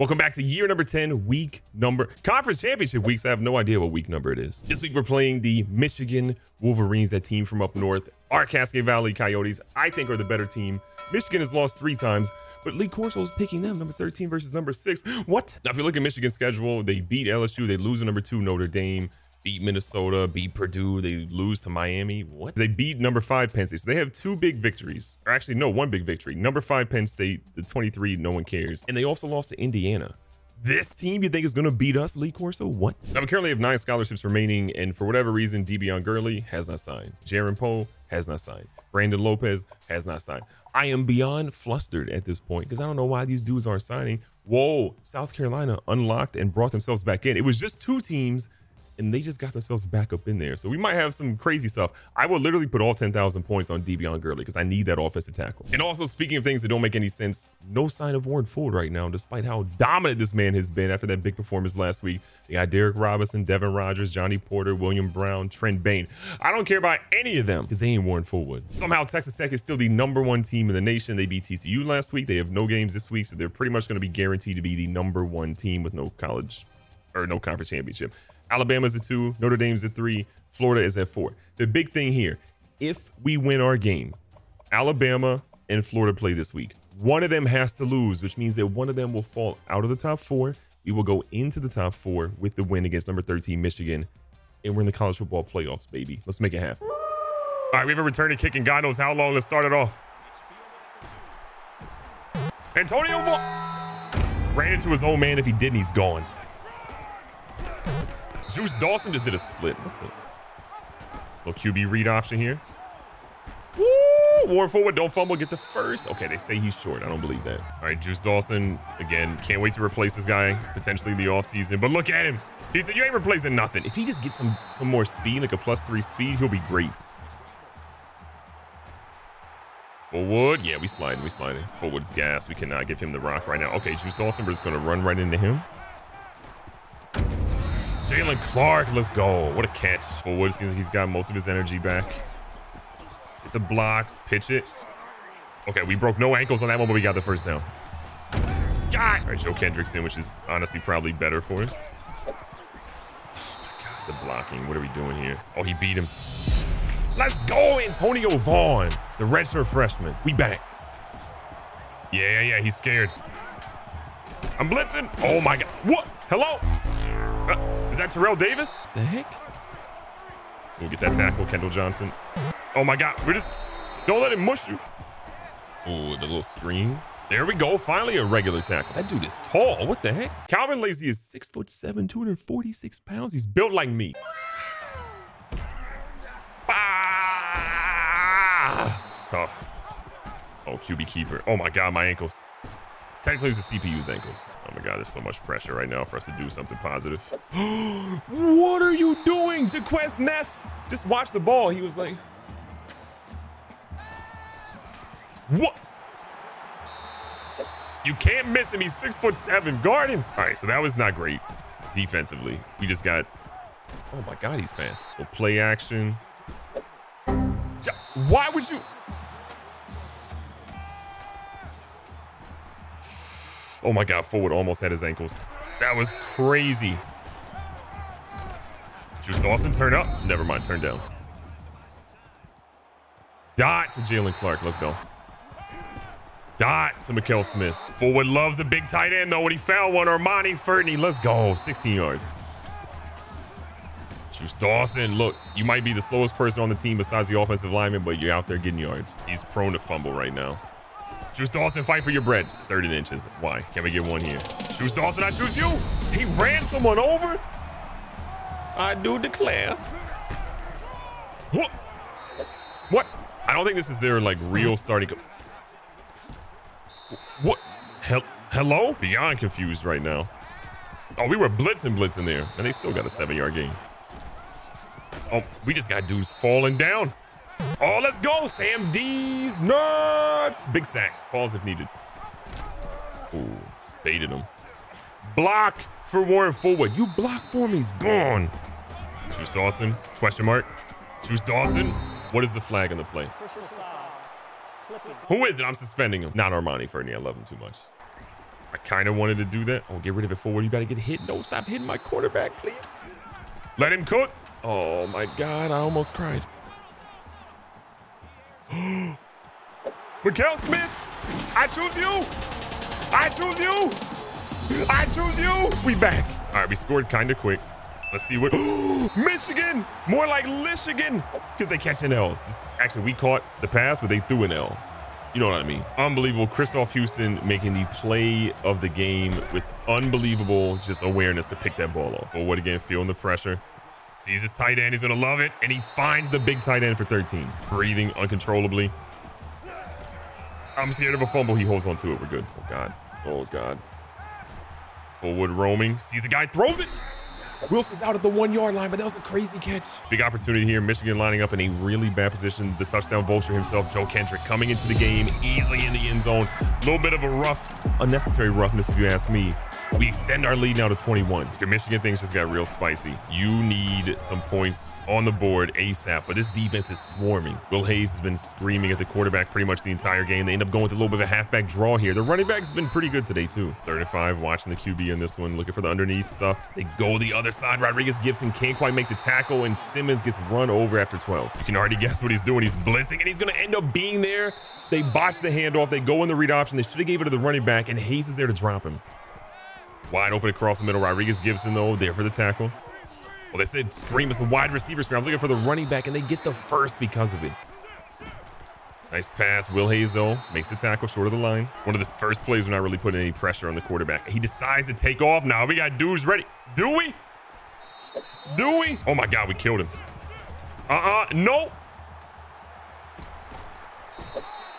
Welcome back to year number 10, week number, conference championship weeks. I have no idea what week number it is. This week, we're playing the Michigan Wolverines, that team from up north. Our Cascade Valley Coyotes, I think, are the better team. Michigan has lost 3 times, but Lee Corso is picking them, number 13 versus number 6. What? Now, if you look at Michigan's schedule, they beat LSU, they lose to number 2 Notre Dame, beat Minnesota, beat Purdue, they lose to Miami. What? They beat number 5 Penn State. So they have 2 big victories, or actually, no, 1 big victory. Number 5 Penn State, the 23, no one cares. And they also lost to Indiana. This team you think is going to beat us, Lee Corso? What? Now, we currently have 9 scholarships remaining, and for whatever reason, De'Bion Gurley has not signed. Jaron Poe has not signed. Brandon Lopez has not signed. I am beyond flustered at this point because I don't know why these dudes aren't signing. Whoa, South Carolina unlocked and brought themselves back in. It was just 2 teams, and they just got themselves back up in there. So we might have some crazy stuff. I will literally put all 10,000 points on De'Bion Gurley because I need that offensive tackle. And also, speaking of things that don't make any sense, no sign of Warren Fullwood right now, despite how dominant this man has been after that big performance last week. They got Derek Robinson, Devin Rogers, Johnny Porter, William Brown, Trent Bain. I don't care about any of them because they ain't Warren Fullwood. Somehow, Texas Tech is still the #1 team in the nation. They beat TCU last week. They have no games this week, so they're pretty much going to be guaranteed to be the #1 team with no college or no conference championship. Alabama's at 2, Notre Dame's at 3, Florida is at 4. The big thing here, if we win our game, Alabama and Florida play this week. One of them has to lose, which means that one of them will fall out of the top 4. We will go into the top 4 with the win against number 13, Michigan. And we're in the college football playoffs, baby. Let's make it happen. All right, we have a return to kick in God knows how long. Let's start it off. Antonio Vaughn ran into his own man. If he didn't, he's gone. Juice Dawson just did a split. What the? Little QB read option here. Woo! Warren Fullwood, don't fumble, get the first. Okay, they say he's short. I don't believe that. All right, Juice Dawson, again, can't wait to replace this guy, potentially in the offseason. But look at him. He said, you ain't replacing nothing. If he just gets some more speed, like a +3 speed, he'll be great. Fullwood, yeah, we sliding. Fullwood's gas. We cannot give him the rock right now. Okay, Juice Dawson, we're just going to run right into him. Jalen Clark, let's go. What a catch. Fullwood seems like he's got most of his energy back. Hit the blocks, pitch it. Okay, we broke no ankles on that one, but we got the first down. God. All right, Joe Kendrick's in, which is honestly probably better for us. Oh my God, the blocking. What are we doing here? Oh, he beat him. Let's go, Antonio Vaughn, the redshirt freshman. We back. Yeah, he's scared. I'm blitzing. Oh my God. What? Hello? Is that Terrell Davis? The heck? We'll get that tackle, Kendall Johnson. Oh my God, we're just, don't let him mush you. Oh, the little screen. There we go, finally a regular tackle. That dude is tall, what the heck? Calvin Lacy is 6'7", 246 pounds. He's built like me. Ah! Tough. Oh, QB keeper. Oh my God, my ankles. Technically, it's the CPU's ankles. Oh my God, there's so much pressure right now for us to do something positive. What are you doing, Jaquez Ness? Just watch the ball. He was like, what? You can't miss him. He's 6'7". Guard him. All right, so that was not great defensively. We just got, oh my God, he's fast. We'll play action. Why would you? Oh my God, Fullwood almost had his ankles. That was crazy. Juice Dawson, turn up. Never mind, turn down. Dot to Jalen Clark, let's go. Dot to Mikkel Smith. Fullwood loves a big tight end though, when he found one, Armani Ferney, let's go, 16 yards. Juice Dawson, look, you might be the slowest person on the team besides the offensive lineman, but you're out there getting yards. He's prone to fumble right now. Juice Dawson, fight for your bread. 13 inches. Why? Can we get one here? Juice Dawson, I choose you. He ran someone over. I do declare. What? I don't think this is their like real starting. What? Hello? Beyond confused right now. Oh, we were blitzing there, and they still got a 7-yard gain. Oh, we just got dudes falling down. Oh, let's go. Sam D's nuts. Big sack. Calls if needed. Ooh, baited him. Block for Warren Fullwood. You block for me. He's gone. Juice Dawson, question mark. Juice Dawson. What is the flag on the play? Who is it? I'm suspending him. Not Armani Ferney. I love him too much. I kind of wanted to do that. Oh, get rid of it forward. You got to get hit. No, stop hitting my quarterback, please. Let him cook. Oh, my God. I almost cried. Mikkel Smith, I choose you. I choose you. I choose you. We back. All right, we scored kind of quick. Let's see what Michigan, more like Michigan, because they catch an L's. Just, actually, we caught the pass, but they threw an L. You know what I mean? Unbelievable. Christoph Houston making the play of the game with unbelievable just awareness to pick that ball off. Forward again, feeling the pressure. Sees his tight end. He's going to love it. And he finds the big tight end for 13. Breathing uncontrollably. I'm scared of a fumble. He holds on to it. We're good. Oh, God. Oh, God. Forward roaming. Sees a guy. Throws it. Wilson's out at the 1-yard line, but that was a crazy catch. Big opportunity here. Michigan lining up in a really bad position. The touchdown vulture himself, Joe Kendrick, coming into the game, easily in the end zone. A little bit of a rough, unnecessary roughness, if you ask me. We extend our lead now to 21. If your Michigan things just got real spicy, you need some points on the board ASAP, but this defense is swarming. Will Hayes has been screaming at the quarterback pretty much the entire game. They end up going with a little bit of a halfback draw here. The running back's been pretty good today, too. 3rd and 5, watching the QB in this one, looking for the underneath stuff. They go the other side. Rodriguez Gibson can't quite make the tackle, and Simmons gets run over after 12. You can already guess what he's doing. He's blitzing, and he's going to end up being there. They botch the handoff. They go in the read option. They should have gave it to the running back, and Hayes is there to drop him. Wide open across the middle. Rodriguez Gibson, though, there for the tackle. Well, they said scream. It's a wide receiver scream. I was looking for the running back, and they get the first because of it. Nice pass. Will Hayes, though, makes the tackle short of the line. One of the first plays when I really put any pressure on the quarterback. He decides to take off. Now we got dudes ready. Do we? Do we? Oh, my God, we killed him. No.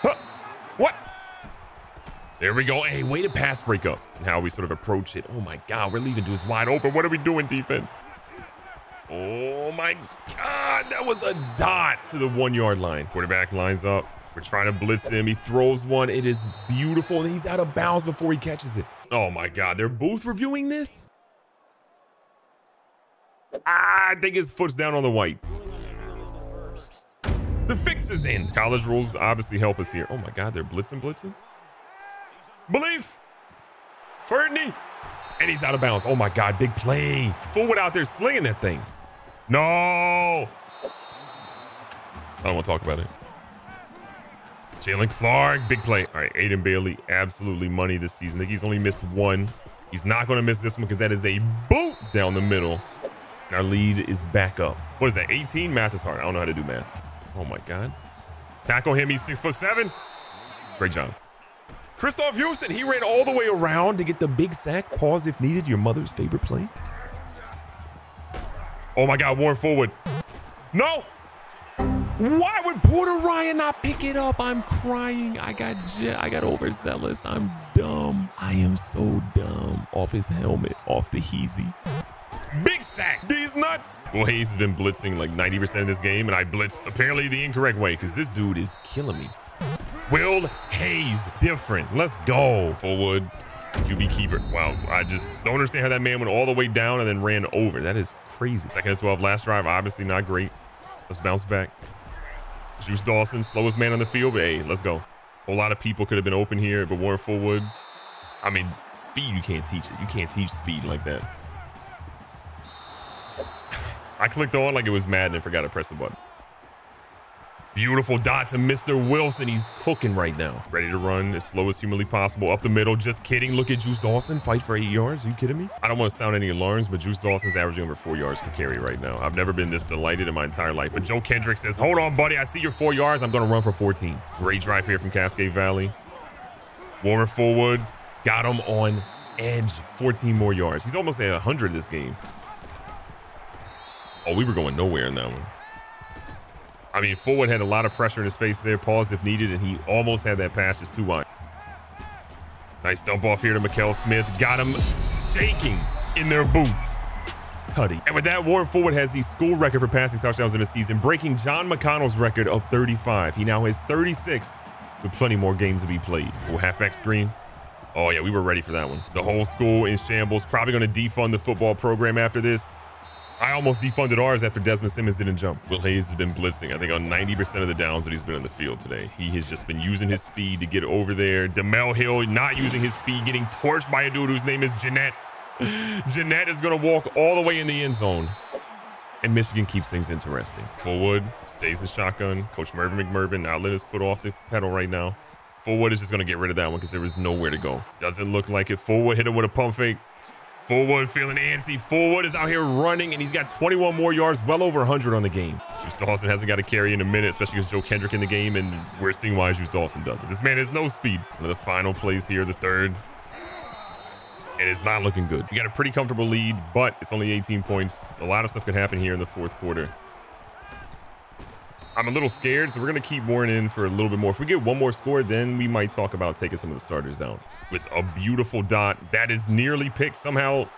Huh. What? There we go. Hey, way to pass break up. And how we sort of approach it. Oh, my God, we're leaving dudes wide open. What are we doing, defense? Oh, my God, that was a dot to the 1-yard line. Quarterback lines up. We're trying to blitz him. He throws one. It is beautiful. And he's out of bounds before he catches it. Oh, my God, they're both reviewing this? I think his foot's down on the white. The fix is in. College rules obviously help us here. Oh my God, they're blitzing. Belief. Ferney. And he's out of bounds. Oh my God, big play. Fullwood out there slinging that thing. No. I don't want to talk about it. Jalen Clark, big play. All right, Aiden Bailey, absolutely money this season. I think he's only missed one. He's not going to miss this one because that is a boot down the middle. And our lead is back up. What is that, 18? Math is hard. I don't know how to do math. Oh my God. Tackle him, he's 6'7". Great job. Christoph Houston, he ran all the way around to get the big sack. Pause if needed, your mother's favorite play. Oh my God, Warren Fullwood. No! Why would Porter Ryan not pick it up? I'm crying. I got overzealous. I'm dumb. I am so dumb. Off his helmet, off the heezy. Big sack. D's nuts. Well, Hayes has been blitzing like 90% of this game, and I blitzed apparently the incorrect way because this dude is killing me. Will Hayes, different. Let's go. Fullwood, QB keeper. Wow, I just don't understand how that man went all the way down and then ran over. That is crazy. 2nd and 12, last drive, obviously not great. Let's bounce back. Juice Dawson, slowest man on the field, but hey, let's go. A lot of people could have been open here, but Warren Fullwood. I mean, speed, you can't teach it. You can't teach speed like that. I clicked on like it was Madden and forgot to press the button. Beautiful dot to Mr. Wilson. He's cooking right now. Ready to run as slow as humanly possible up the middle. Just kidding. Look at Juice Dawson. Fight for 8 yards. Are you kidding me? I don't want to sound any alarms, but Juice Dawson's averaging over 4 yards per carry right now. I've never been this delighted in my entire life. But Joe Kendrick says, hold on, buddy. I see your 4 yards. I'm going to run for 14. Great drive here from Cascade Valley. Warren Fullwood got him on edge. 14 more yards. He's almost at 100 this game. Oh, we were going nowhere in that one. I mean, Fullwood had a lot of pressure in his face there. Paused if needed, and he almost had that pass just too wide. Nice dump off here to Mikkel Smith. Got him shaking in their boots. Tutty. And with that, Warren Fullwood has the school record for passing touchdowns in a season, breaking John McConnell's record of 35. He now has 36 with plenty more games to be played. Oh, halfback screen. Oh, yeah, we were ready for that one. The whole school in shambles. Probably going to defund the football program after this. I almost defunded ours after Desmond Simmons didn't jump. Will Hayes has been blitzing, I think, on 90% of the downs that he's been in the field today. He has just been using his speed to get over there. Demel Hill not using his speed, getting torched by a dude whose name is Jeanette. Jeanette is going to walk all the way in the end zone. And Michigan keeps things interesting. Fullwood stays in shotgun. Coach Mervin McMervin not letting his foot off the pedal right now. Fullwood is just going to get rid of that one because there was nowhere to go. Doesn't look like it. Fullwood hit him with a pump fake. Fullwood feeling antsy. Fullwood is out here running, and he's got 21 more yards, well over 100 on the game. Juice Dawson hasn't got a carry in a minute, especially because Joe Kendrick in the game, and we're seeing why Juice Dawson does it. This man has no speed. One of the final plays here, the third. And it's not looking good. You got a pretty comfortable lead, but it's only 18 points. A lot of stuff can happen here in the fourth quarter. I'm a little scared, so we're going to keep Warren in for a little bit more. If we get one more score, then we might talk about taking some of the starters down. With a beautiful dot that is nearly picked. Somehow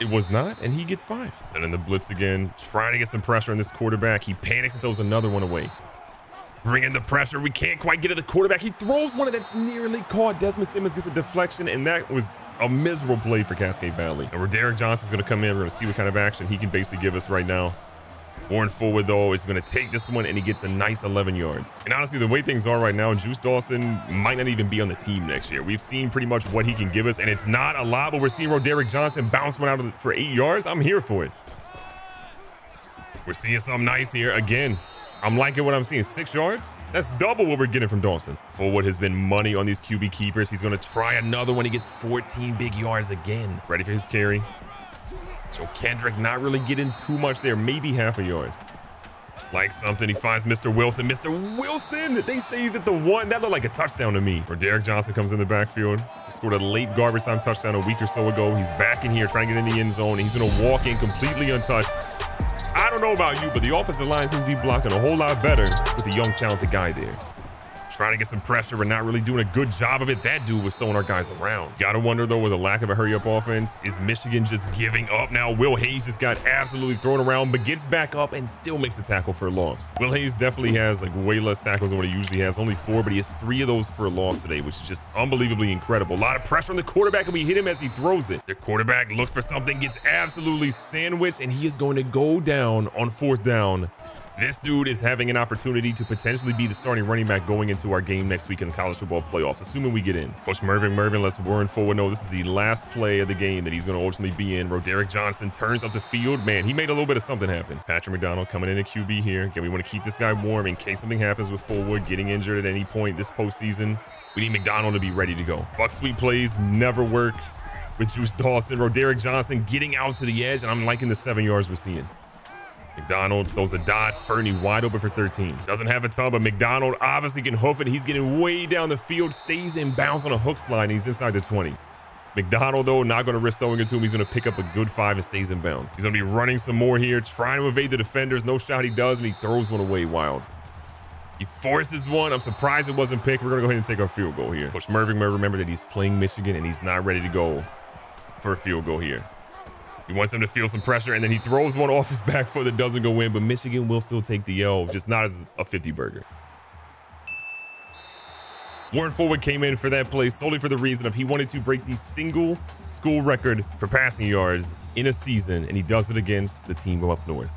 it was not, and he gets 5. Sending the blitz again, trying to get some pressure on this quarterback. He panics and throws another one away. Bringing the pressure. We can't quite get to the quarterback. He throws one that's nearly caught. Desmond Simmons gets a deflection, and that was a miserable play for Cascade Valley. And where Derek Johnson's going to come in, we're going to see what kind of action he can basically give us right now. Warren Fullwood, though, is going to take this one, and he gets a nice 11 yards. And honestly, the way things are right now, Juice Dawson might not even be on the team next year. We've seen pretty much what he can give us, and it's not a lot, but we're seeing Roderick Johnson bounce one out for 8 yards. I'm here for it. We're seeing something nice here again. I'm liking what I'm seeing. 6 yards? That's double what we're getting from Dawson. Fullwood has been money on these QB keepers. He's going to try another one. He gets 14 big yards again. Ready for his carry. So Kendrick not really getting too much there, maybe half a yard. Like something, he finds Mr. Wilson. Mr. Wilson, they say he's at the 1. That looked like a touchdown to me. Where Derek Johnson comes in the backfield. He scored a late garbage time touchdown a week or so ago. He's back in here trying to get in the end zone. He's going to walk in completely untouched. I don't know about you, but the offensive line seems to be blocking a whole lot better with a young, talented guy there. Trying to get some pressure, but not really doing a good job of it. That dude was throwing our guys around. Gotta wonder, though, with the lack of a hurry-up offense, is Michigan just giving up now? Will Hayes just got absolutely thrown around, but gets back up and still makes a tackle for a loss. Will Hayes definitely has like way less tackles than what he usually has, only 4, but he has 3 of those for a loss today, which is just unbelievably incredible. A lot of pressure on the quarterback, and we hit him as he throws it. The quarterback looks for something, gets absolutely sandwiched, and he is going to go down on 4th down. This dude is having an opportunity to potentially be the starting running back going into our game next week in the college football playoffs, assuming we get in. Coach Mervin lets Warren Fullwood know this is the last play of the game that he's going to ultimately be in. Roderick Johnson turns up the field. Man, he made a little bit of something happen. Patrick McDonald coming in at QB here. Again, we want to keep this guy warm in case something happens with Fullwood getting injured at any point this postseason. We need McDonald to be ready to go. Buck sweep plays never work with Juice Dawson. Roderick Johnson getting out to the edge, and I'm liking the 7 yards we're seeing. McDonald throws a dot. Ferney wide open for 13. Doesn't have a ton, but McDonald obviously can hoof it. He's getting way down the field, stays in bounds on a hook slide, and he's inside the 20. McDonald, though, not going to risk throwing it to him. He's going to pick up a good 5 and stays in bounds. He's going to be running some more here, trying to evade the defenders. No shot he does, and he throws one away wild. He forces one. I'm surprised it wasn't picked. We're going to go ahead and take our field goal here. Coach Mervin may remember that he's playing Michigan, and he's not ready to go for a field goal here. He wants him to feel some pressure, and then he throws one off his back foot that doesn't go in, but Michigan will still take the L, just not as a 50-burger. Warren Fullwood came in for that play solely for the reason of he wanted to break the single school record for passing yards in a season, and he does it against the team up north.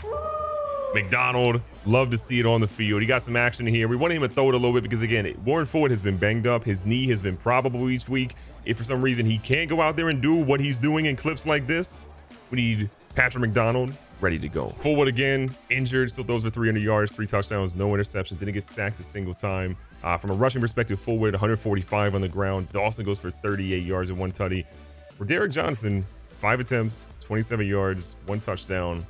McDonald, love to see it on the field. He got some action here. We wanted him to throw it a little bit because, again, Warren Fullwood has been banged up. His knee has been probable each week. If for some reason he can't go out there and do what he's doing in clips like this, we need Patrick McDonald ready to go. Fullwood again, injured, so throws for 300 yards, 3 touchdowns, no interceptions, didn't get sacked a single time. From a rushing perspective, Fullwood 145 on the ground. Dawson goes for 38 yards and 1 tutty. For Derek Johnson, 5 attempts, 27 yards, 1 touchdown.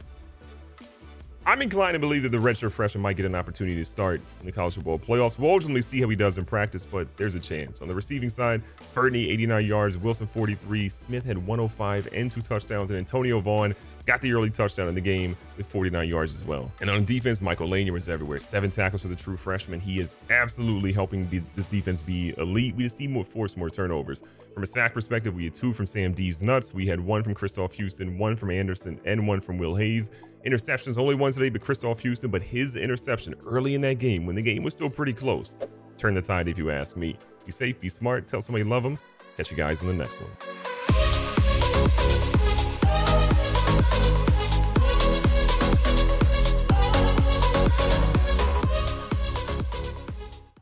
I'm inclined to believe that the redshirt freshman might get an opportunity to start in the college football playoffs. We'll ultimately see how he does in practice, but there's a chance. On the receiving side, Ferney, 89 yards, Wilson, 43, Smith had 105 and 2 touchdowns, and Antonio Vaughn got the early touchdown in the game with 49 yards as well. And on defense, Michael Lanier was everywhere. 7 tackles for the true freshman. He is absolutely helping this defense be elite. We just need more force, more turnovers. From a sack perspective, we had 2 from Sam D's nuts. We had 1 from Christoph Houston, 1 from Anderson, and 1 from Will Hayes. Interceptions, only one today, but Christoph Houston, but his interception early in that game, when the game was still pretty close, turned the tide if you ask me. Be safe, be smart, tell somebody you love them. Catch you guys in the next one.